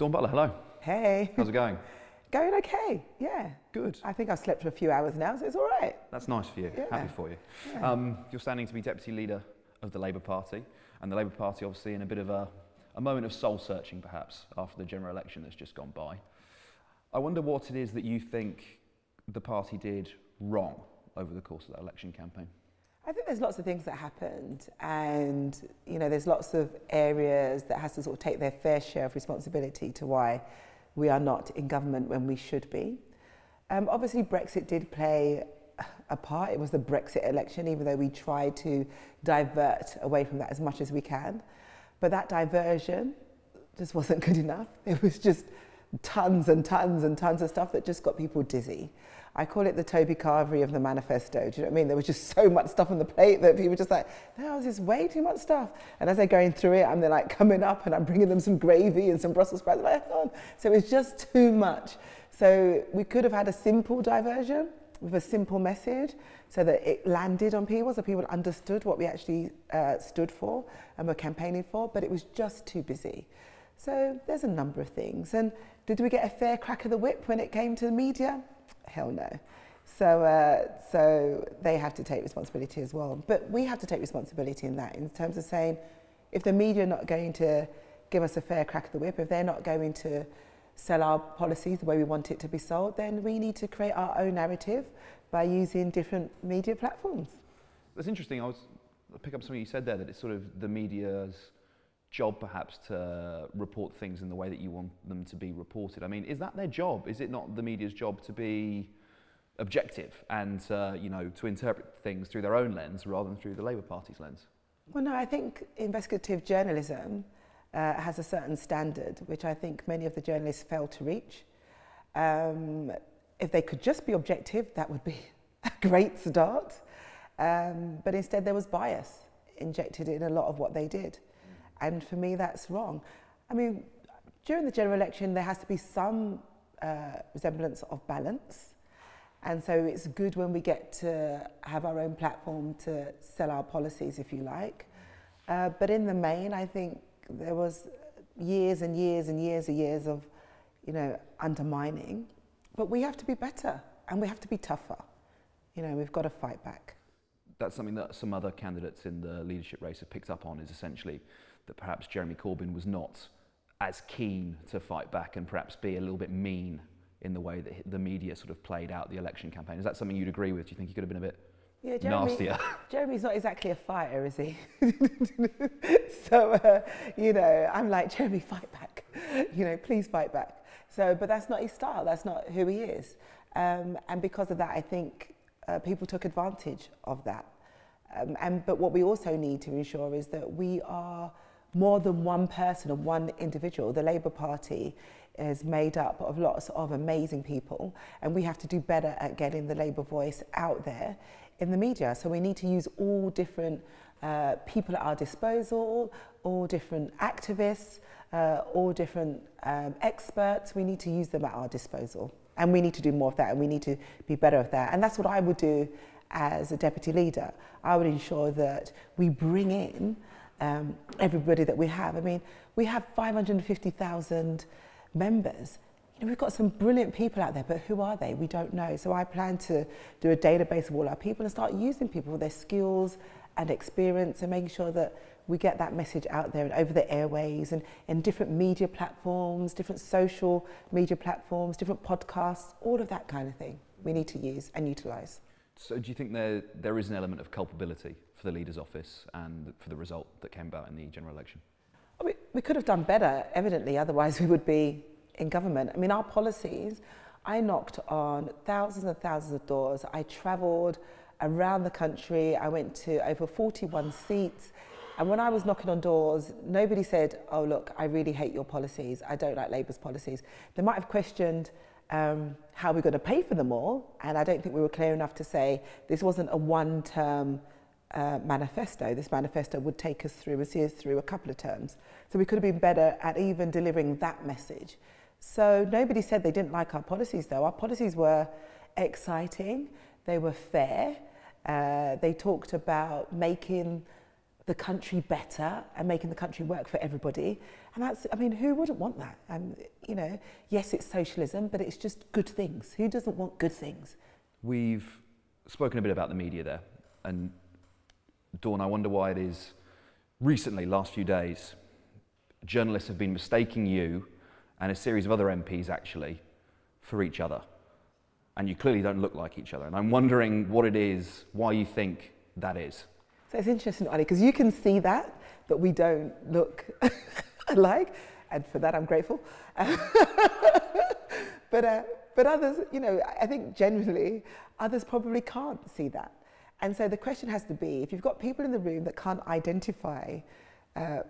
Dawn Butler, hello. Hey. How's it going? Going okay, yeah. Good. I think I've slept for a few hours now, so it's all right. That's nice for you, yeah. Happy for you. Yeah. You're standing to be Deputy Leader of the Labour Party, and the Labour Party obviously in a bit of a moment of soul searching perhaps after the general election that's just gone by. I wonder what it is that you think the party did wrong over the course of that election campaign. I think there's lots of things that happened, and you know there's lots of areas that has to sort of take their fair share of responsibility to why we are not in government when we should be. Obviously Brexit did play a part. It was the Brexit election, even though we tried to divert away from that as much as we can. But that diversion just wasn't good enough. It was just tons and tons and tons of stuff that just got people dizzy. I call it the Toby Carvery of the manifesto, do you know what I mean? There was just so much stuff on the plate that people were just like, no, this is way too much stuff. And as they're going through it, I'm like coming up and I'm bringing them some gravy and some Brussels sprouts, like, oh. So it's just too much. So we could have had a simple diversion with a simple message so that it landed on people, so people understood what we actually stood for and were campaigning for, but it was just too busy. So there's a number of things. And did we get a fair crack of the whip when it came to the media? Hell no. So they have to take responsibility as well. But we have to take responsibility in that, in terms of saying, if the media are not going to give us a fair crack of the whip, if they're not going to sell our policies the way we want it to be sold, then we need to create our own narrative by using different media platforms. That's interesting. I'll pick up something you said there, that it's sort of the media's job perhaps to report things in the way that you want them to be reported. I mean, is that their job? Is it not the media's job to be objective and you know, to interpret things through their own lens rather than through the Labour Party's lens? Well, no, I think investigative journalism has a certain standard, which I think many of the journalists fail to reach. If they could just be objective, that would be a great start. But instead there was bias injected in a lot of what they did. And for me, that's wrong. I mean, during the general election, there has to be some resemblance of balance. And so it's good when we get to have our own platform to sell our policies, if you like. But in the main, I think there was years and years and years and years of, you know, undermining. But we have to be better and we have to be tougher. You know, we've got to fight back. That's something that some other candidates in the leadership race have picked up on, is essentially that perhaps Jeremy Corbyn was not as keen to fight back and perhaps be a little bit mean in the way that the media sort of played out the election campaign. Is that something you'd agree with? Do you think he could have been a bit... Yeah, nastier. Jeremy's not exactly a fighter, is he? So, you know, I'm like, Jeremy, fight back. You know, please fight back. So, but that's not his style. That's not who he is. And because of that, I think people took advantage of that. But what we also need to ensure is that we are more than one person or one individual. The Labour Party is made up of lots of amazing people, and we have to do better at getting the Labour voice out there in the media. So we need to use all different people at our disposal, all different activists, all different experts. We need to use them at our disposal. And we need to do more of that, and we need to be better at that. And that's what I would do as a deputy leader. I would ensure that we bring in everybody that we have. I mean, we have 550,000 members. You know, we've got some brilliant people out there, but who are they? We don't know. So I plan to do a database of all our people and start using people with their skills and experience, and making sure that we get that message out there and over the airways and in different media platforms, different social media platforms, different podcasts, all of that kind of thing we need to use and utilise. So do you think there is an element of culpability for the leader's office and for the result that came about in the general election? I mean, we could have done better, evidently, otherwise we would be in government. I mean, our policies, I knocked on thousands and thousands of doors. I travelled around the country. I went to over 41 seats. And when I was knocking on doors, nobody said, oh, look, I really hate your policies. I don't like Labour's policies. They might have questioned how we're going to pay for them all. And I don't think we were clear enough to say this wasn't a one-term manifesto. This manifesto would take us through and see us through a couple of terms. So we could have been better at even delivering that message. So nobody said they didn't like our policies, though. Our policies were exciting. They were fair. They talked about making the country better and making the country work for everybody. And that's, I mean, who wouldn't want that? You know, yes, it's socialism, but it's just good things. Who doesn't want good things? We've spoken a bit about the media there. And Dawn, I wonder why it is recently, last few days, journalists have been mistaking you and a series of other MPs actually for each other. And you clearly don't look like each other. And I'm wondering what it is, why you think that is. So it's interesting, Ollie, because you can see that we don't look alike, and for that I'm grateful. But others, you know, I think generally others probably can't see that. And so the question has to be, if you've got people in the room that can't identify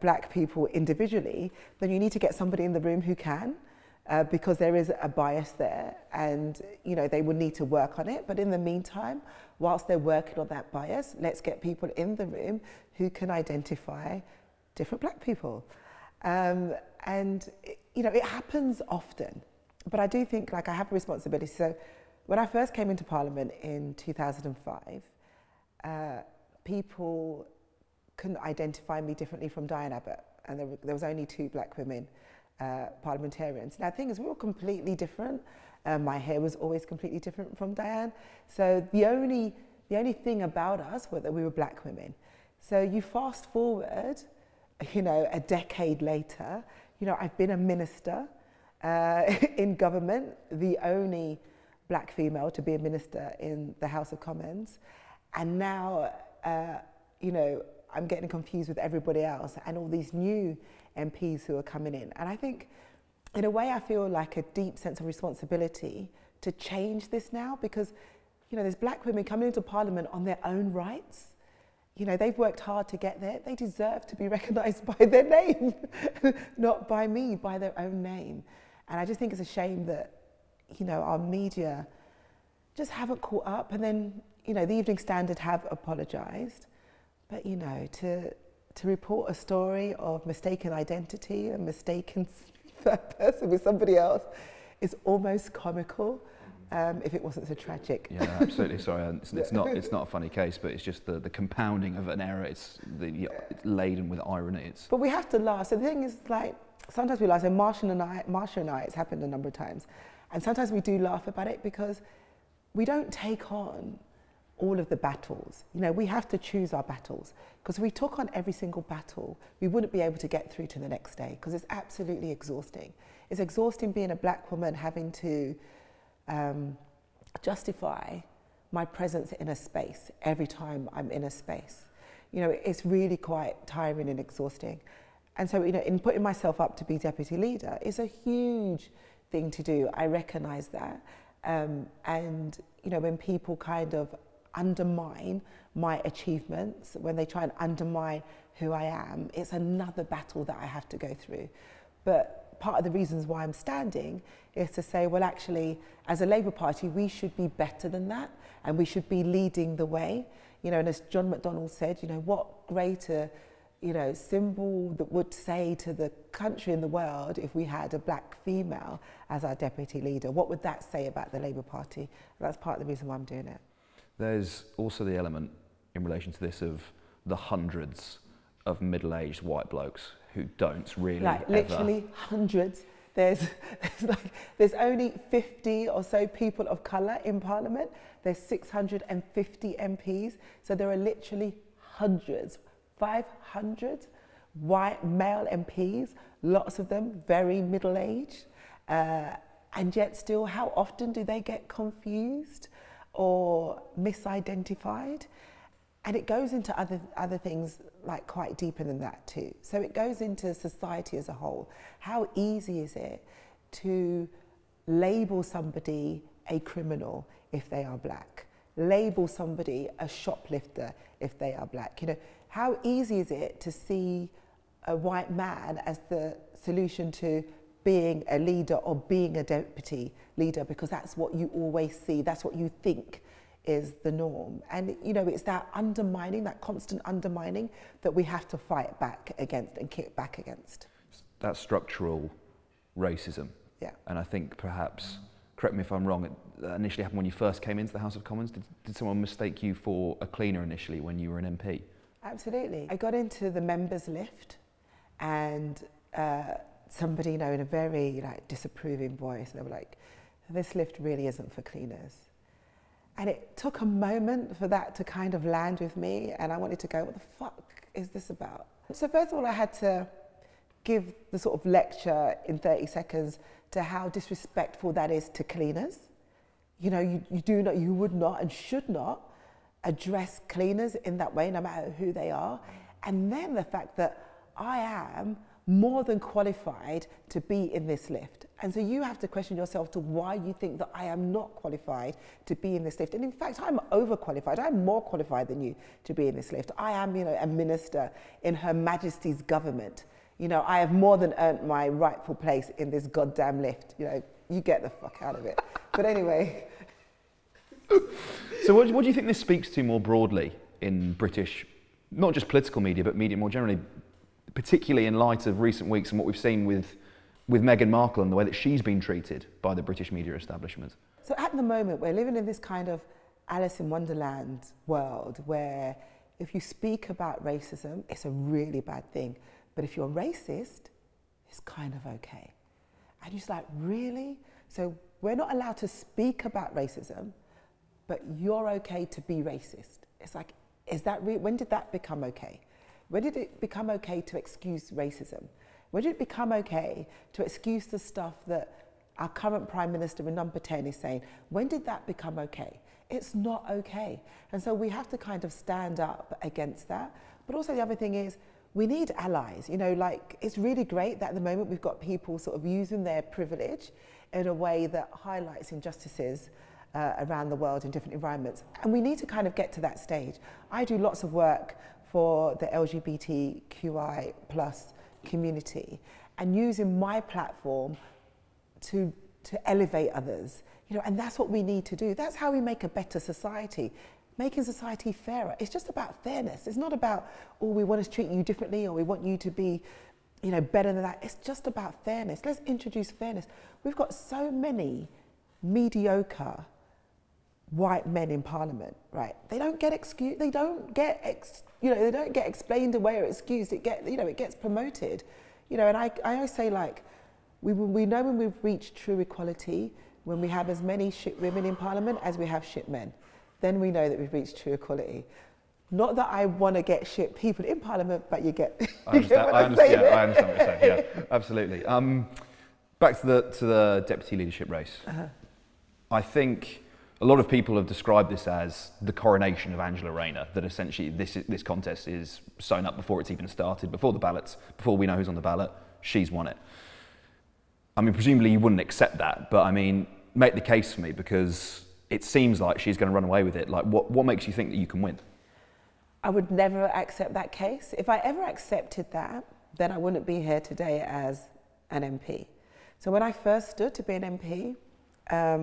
black people individually, then you need to get somebody in the room who can, because there is a bias there, and you know, they will need to work on it. But in the meantime, whilst they're working on that bias, let's get people in the room who can identify different black people. And you know, it happens often, but I do think, like, I have a responsibility. So when I first came into Parliament in 2005, people couldn't identify me differently from Diane Abbott, and there was only two black women parliamentarians. Now, the thing is, we were completely different. My hair was always completely different from Diane. So the only thing about us was that we were black women. So you fast forward, you know, a decade later, you know, I've been a minister in government, the only black female to be a minister in the House of Commons. And now, you know, I'm getting confused with everybody else and all these new MPs who are coming in. And I think, in a way, I feel like a deep sense of responsibility to change this now, because, you know, there's black women coming into Parliament on their own rights. You know, they've worked hard to get there. They deserve to be recognised by their name, not by me, by their own name. And I just think it's a shame that, you know, our media just haven't caught up. And then, you know, the Evening Standard have apologised. But, you know, to report a story of mistaken identity and mistaken third person with somebody else is almost comical, if it wasn't so tragic. Yeah, no, absolutely. Sorry, it's not a funny case, but it's just the compounding of an error. It's laden with irony. But we have to laugh. So the thing is, like, sometimes we laugh. So Marsha and I, it's happened a number of times, and sometimes we do laugh about it because we don't take on all of the battles. You know, we have to choose our battles, because if we took on every single battle, we wouldn't be able to get through to the next day, because it's absolutely exhausting. It's exhausting being a black woman, having to justify my presence in a space every time I'm in a space. You know, it's really quite tiring and exhausting. And so, you know, in putting myself up to be deputy leader, it's a huge thing to do. I recognise that. And, you know, when people kind of undermine my achievements, when they try and undermine who I am, it's another battle that I have to go through. But part of the reasons why I'm standing is to say, well, actually, as a Labour Party, we should be better than that, and we should be leading the way. You know, and as John McDonnell said, you know, what greater, you know, symbol that would say to the country and the world, if we had a black female as our deputy leader, what would that say about the Labour Party? And that's part of the reason why I'm doing it. There's also the element in relation to this of the hundreds of middle-aged white blokes who don't really like, literally hundreds. There's only 50 or so people of colour in Parliament. There's 650 MPs. So there are literally hundreds, 500 white male MPs, lots of them very middle-aged. And yet still, how often do they get confused or misidentified? And it goes into other things, like, quite deeper than that too. So it goes into society as a whole. How easy is it to label somebody a criminal if they are black? Label somebody a shoplifter if they are black? You know, how easy is it to see a white man as the solution to being a leader or being a deputy leader, because that's what you always see, that's what you think is the norm. And, you know, it's that undermining, that constant undermining, that we have to fight back against and kick back against. That's structural racism. Yeah. And I think perhaps, correct me if I'm wrong, it initially happened when you first came into the House of Commons. Did someone mistake you for a cleaner initially when you were an MP? Absolutely. I got into the members' lift, and somebody, you know, in a very disapproving voice, they were like, "This lift really isn't for cleaners." And it took a moment for that to kind of land with me, and I wanted to go, "What the fuck is this about?" So first of all, I had to give the sort of lecture in 30 seconds to how disrespectful that is to cleaners. You know, you would not and should not address cleaners in that way, no matter who they are. And then the fact that I am more than qualified to be in this lift. And so you have to question yourself to why you think that I am not qualified to be in this lift. And in fact, I'm overqualified. I'm more qualified than you to be in this lift. I am, you know, a minister in Her Majesty's government. You know, I have more than earned my rightful place in this goddamn lift. You know, you get the fuck out of it. But anyway. So what do you think this speaks to more broadly in British, not just political media, but media more generally, particularly in light of recent weeks and what we've seen with Meghan Markle and the way that she's been treated by the British media establishment? So at the moment, we're living in this kind of Alice in Wonderland world where if you speak about racism, it's a really bad thing. But if you're racist, it's kind of okay. And you're just like, really? So we're not allowed to speak about racism, but you're okay to be racist. It's like, is that when did that become okay? When did it become okay to excuse racism? When did it become okay to excuse the stuff that our current Prime Minister in Number 10 is saying? When did that become okay? It's not okay. And so we have to kind of stand up against that. But also the other thing is, we need allies. You know, like, it's really great that at the moment we've got people sort of using their privilege in a way that highlights injustices around the world in different environments. And we need to kind of get to that stage. I do lots of work for the LGBTQI+ community and using my platform to elevate others. You know, and that's what we need to do. That's how we make a better society. Making society fairer. It's just about fairness. It's not about, oh, we want to treat you differently or we want you to be, you know, better than that. It's just about fairness. Let's introduce fairness. We've got so many mediocre white men in Parliament, right? They don't get excused. They don't get they don't get explained away or excused. It gets promoted, you know. And I always say, like, we know when we've reached true equality when we have as many shit women in Parliament as we have shit men. Then we know that we've reached true equality. Not that I want to get shit people in Parliament, but you get. I understand what you're saying. Yeah, absolutely. Back to the deputy leadership race. I think a lot of people have described this as the coronation of Angela Rayner. That essentially this contest is sewn up before it's even started, before the ballots, before we know who's on the ballot. She's won it. I mean, presumably you wouldn't accept that, but I mean, make the case for me, because it seems like she's going to run away with it. Like, what makes you think that you can win? I would never accept that case. If I ever accepted that, then I wouldn't be here today as an MP. So when I first stood to be an MP,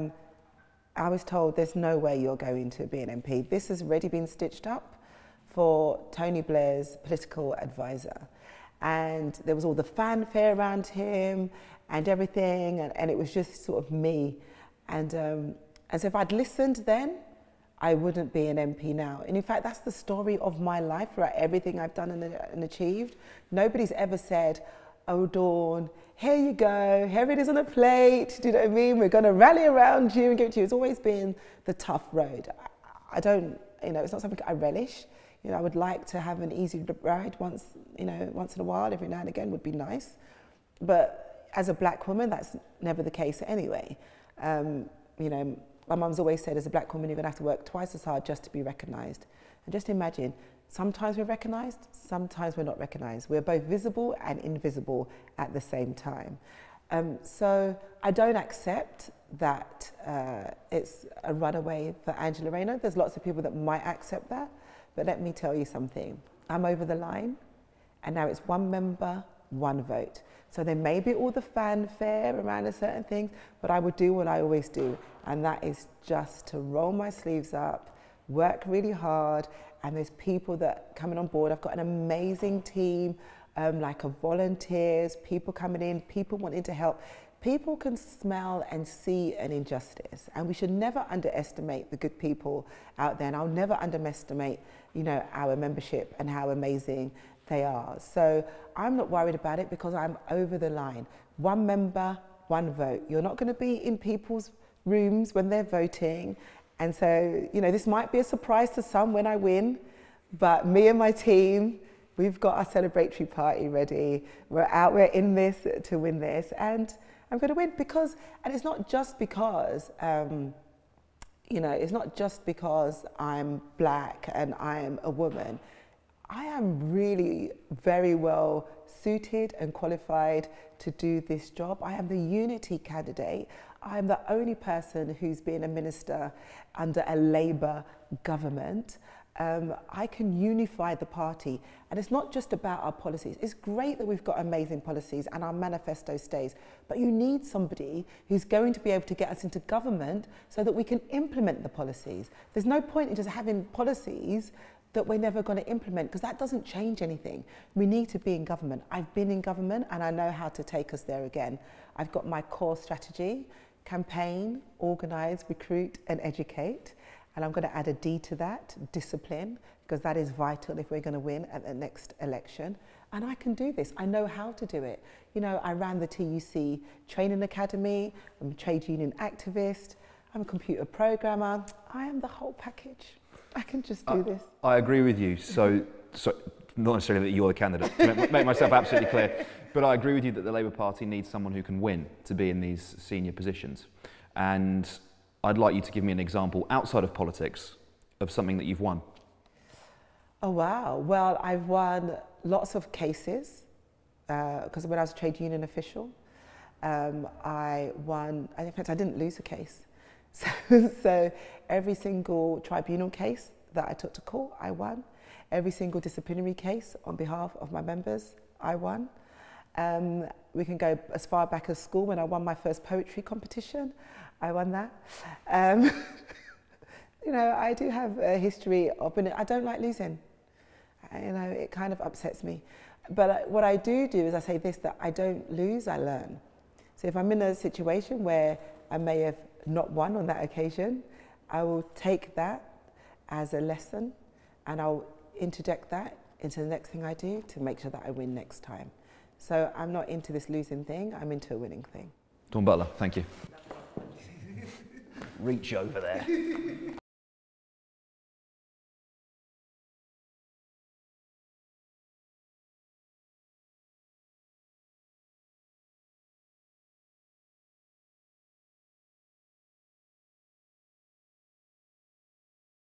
I was told, there's no way you're going to be an MP. This has already been stitched up for Tony Blair's political advisor. And there was all the fanfare around him and everything, and it was just sort of me. And so if I'd listened then, I wouldn't be an MP now. And in fact, that's the story of my life, right? Everything I've done and achieved. Nobody's ever said, oh, Dawn, here you go. Here it is on a plate. Do you know what I mean? We're going to rally around you and give it to you. It's always been the tough road. I don't, you know, it's not something I relish. You know, I would like to have an easy ride once, you know, once in a while, every now and again would be nice. But as a black woman, that's never the case anyway. You know, my mum's always said, as a black woman, you're going to have to work twice as hard just to be recognised. And just imagine, sometimes we're recognised, sometimes we're not recognised. We're both visible and invisible at the same time. So I don't accept that it's a runaway for Angela Rayner. There's lots of people that might accept that. But let me tell you something. I'm over the line, and now it's one member, one vote. So there may be all the fanfare around a certain thing, but I would do what I always do, and that is just to roll my sleeves up, work really hard, and there's people that are coming on board. I've got an amazing team, like volunteers, people coming in, people wanting to help. people can smell and see an injustice, and we should never underestimate the good people out there, and I'll never underestimate, you know, our membership and how amazing they are. So I'm not worried about it because I'm over the line. One member, one vote. You're not going to be in people's rooms when they're voting. And so, you know, this might be a surprise to some when I win, but me and my team, we've got our celebratory party ready. We're out, we're in this to win this, and I'm going to win because, and it's not just because, you know, it's not just because I'm black and I am a woman. I am really very well suited and qualified to do this job. I am the unity candidate. I am the only person who's been a minister under a Labour government. I can unify the party, and it's not just about our policies. It's great that we've got amazing policies and our manifesto stays, but you need somebody who's going to be able to get us into government so that we can implement the policies. There's no point in just having policies that we're never going to implement, because that doesn't change anything. We need to be in government. I've been in government and I know how to take us there again. I've got my core strategy: campaign, organise, recruit and educate. And I'm going to add a D to that, discipline, because that is vital if we're going to win at the next election. And I can do this. I know how to do it. You know, I ran the TUC training academy. I'm a trade union activist. I'm a computer programmer. I am the whole package. I can just do this. I agree with you. So not necessarily that you're the candidate, to make myself absolutely clear, but I agree with you that the Labour Party needs someone who can win to be in these senior positions. And I'd like you to give me an example outside of politics of something that you've won. Oh, wow. Well, I've won lots of cases because when I was a trade union official, I won, in fact, I didn't lose a case. So every single tribunal case that I took to court, I won. Every single disciplinary case on behalf of my members, I won. We can go as far back as school when I won my first poetry competition. I won that. You know, I do have a history of, I don't like losing. You know, it kind of upsets me. But what I do is I say this, that I don't lose, I learn. So if I'm in a situation where I may have not won on that occasion, I will take that as a lesson and I'll interject that into the next thing I do to make sure that I win next time. So I'm not into this losing thing, I'm into a winning thing. Dawn Butler, thank you. Reach over there.